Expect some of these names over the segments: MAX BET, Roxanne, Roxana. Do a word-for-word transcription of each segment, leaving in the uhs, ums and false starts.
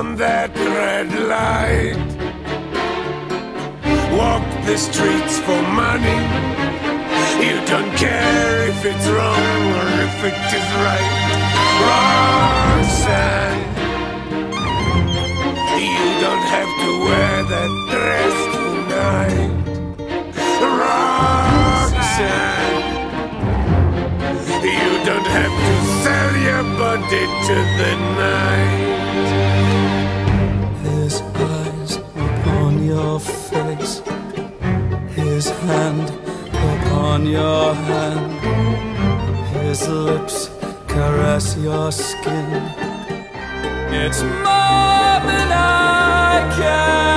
on that red light. Walk the streets for money. You don't care if it's wrong or if it is right. Roxanne, you don't have to wear that dress tonight. Roxanne, you don't have to sell your body to the night. His eyes upon your face, his hand upon your hand, his lips caress your skin. It's more than I can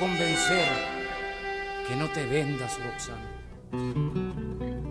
convencer que no te vendas, Roxana.